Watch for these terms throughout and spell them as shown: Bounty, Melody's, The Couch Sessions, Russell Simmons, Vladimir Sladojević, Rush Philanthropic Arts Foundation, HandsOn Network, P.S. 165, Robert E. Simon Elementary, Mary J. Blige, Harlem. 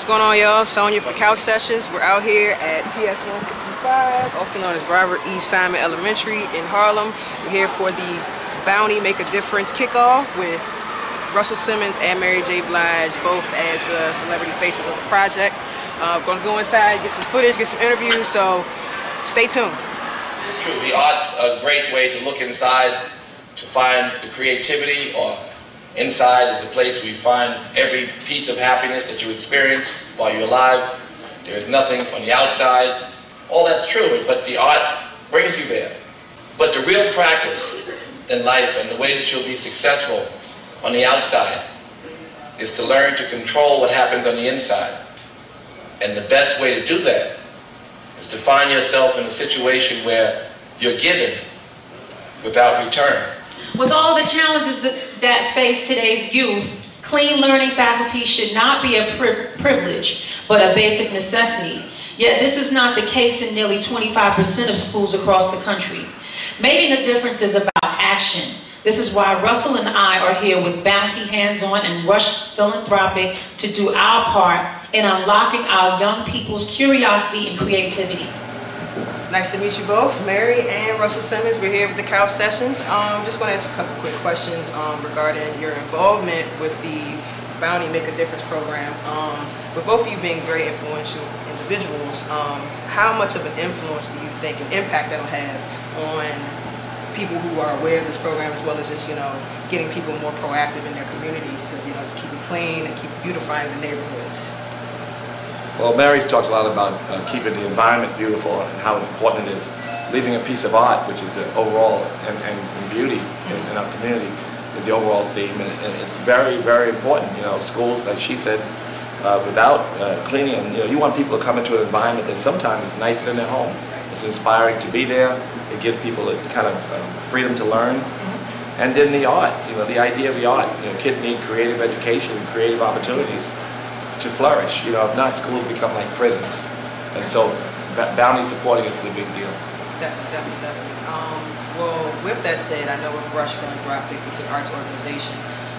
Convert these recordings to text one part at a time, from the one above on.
What's going on, y'all? Sonya for Couch Sessions. We're out here at PS 165, also known as Robert E. Simon Elementary in Harlem. We're here for the Bounty Make a Difference kickoff with Russell Simmons and Mary J. Blige, both as the celebrity faces of the project. We're going to go inside, get some footage, get some interviews, so stay tuned. It's true. The art's a great way to look inside, to find the creativity, or inside is a place where you find every piece of happiness that you experience while you're alive. There is nothing on the outside. All that's true, but the art brings you there. But the real practice in life and the way that you'll be successful on the outside is to learn to control what happens on the inside. And the best way to do that is to find yourself in a situation where you're given without return. With all the challenges that face today's youth, clean learning faculty should not be a privilege, but a basic necessity. Yet this is not the case in nearly 25% of schools across the country. Making a difference is about action. This is why Russell and I are here with Bounty, HandsOn, and Rush Philanthropic to do our part in unlocking our young people's curiosity and creativity. Nice to meet you both, Mary and Russell Simmons. We're here with the Couch Sessions. Just want to ask a couple quick questions regarding your involvement with the Bounty Make a Difference program. With both of you being very influential individuals, how much of an influence do you think and impact that'll have on people who are aware of this program, as well as just, you know, getting people more proactive in their communities to, you know, just keep it clean and keep beautifying the neighborhoods? Well, Mary's talked a lot about keeping the environment beautiful and how important it is. Leaving a piece of art, which is the overall, and beauty in our community, is the overall theme, and it's very, very important. You know, schools, like she said, without cleaning, you know, you want people to come into an environment that sometimes is nicer than their home. It's inspiring to be there. It gives people a kind of freedom to learn. And then the art, you know, the idea of the art. You know, kids need creative education, creative opportunities to flourish. You know, if not, schools become like prisons. And so Bounty supporting us is a big deal. Definitely, definitely. Well, with that said, I know with Rush Philanthropic, it's an arts organization.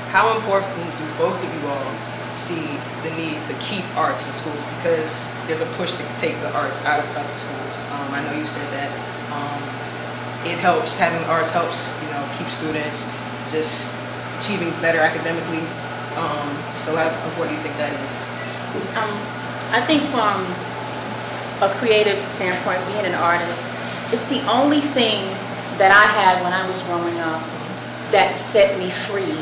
How important do both of you all see the need to keep arts in schools? Because there's a push to take the arts out of public schools. I know you said that it helps, having arts helps, you know, keep students just achieving better academically. So how important do you think that is? I think from a creative standpoint, being an artist, it's the only thing that I had when I was growing up that set me free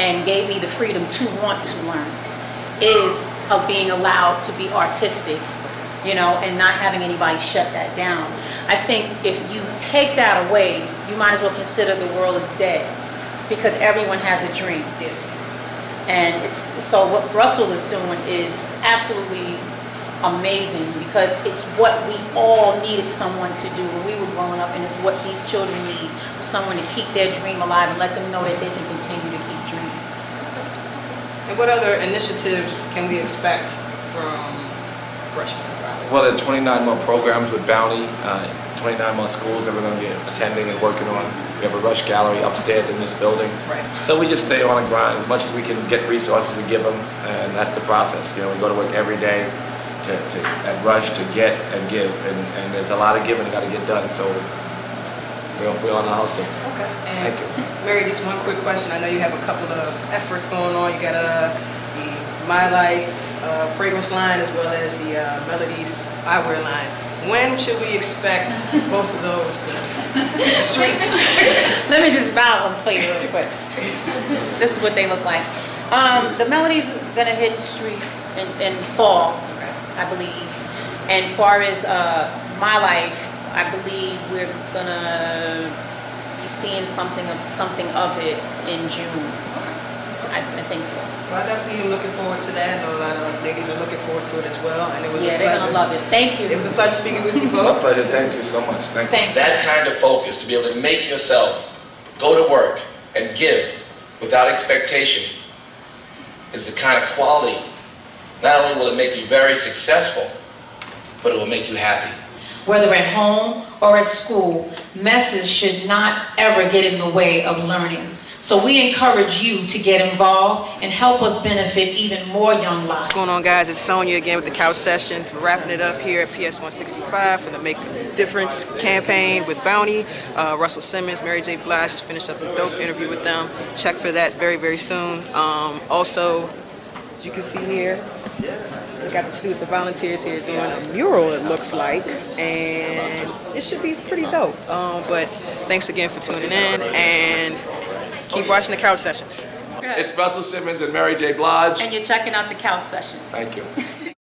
and gave me the freedom to want to learn, is of being allowed to be artistic, you know, and not having anybody shut that down. I think if you take that away, you might as well consider the world as dead, because everyone has a dream. And it's, so what Russell is doing is absolutely amazing, because it's what we all needed someone to do when we were growing up, and it's what these children need, for someone to keep their dream alive and let them know that they can continue to keep dreaming. And what other initiatives can we expect from Rush Philanthropic? Well, there are 29-month programs with Bounty, 29-month schools that we're going to be attending and working on. We have a Rush Gallery upstairs in this building. Right. So we just stay on the grind. As much as we can get resources, we give them, and that's the process. You know, we go to work every day to at Rush to get and give, and there's a lot of giving that got to get done. So we're on the hustle. Okay. And thank you. Mary, just one quick question. I know you have a couple of efforts going on. You got the My Life fragrance line, as well as the Melody's eyewear line. When should we expect both of those streets? Let me just bow them for you real quick. This is what they look like. The Melody's going to hit the streets in fall, I believe. And far as My Life, I believe we're going to be seeing something of it in June. I think so. Well, I definitely am looking forward to that. I know a lot of ladies are looking forward to it as well. And it was a pleasure. They're going to love it. Thank you. It was a pleasure speaking with you both. My pleasure. Thank you so much. Thank you. That kind of focus, to be able to make yourself go to work and give without expectation, is the kind of quality. Not only will it make you very successful, but it will make you happy. Whether at home or at school, messes should not ever get in the way of learning. So we encourage you to get involved and help us benefit even more young lives. What's going on, guys? It's Sonya again with the Couch Sessions. We're wrapping it up here at PS 165 for the Make a Difference campaign with Bounty. Russell Simmons, Mary J. Blige just finished up a dope interview with them. Check for that very, very soon. Also, as you can see here, we got to see what the volunteers here doing a mural, it looks like, and it should be pretty dope. But thanks again for tuning in, and keep watching the Couch Sessions. It's Russell Simmons and Mary J. Blige. And you're checking out the Couch Sessions. Thank you.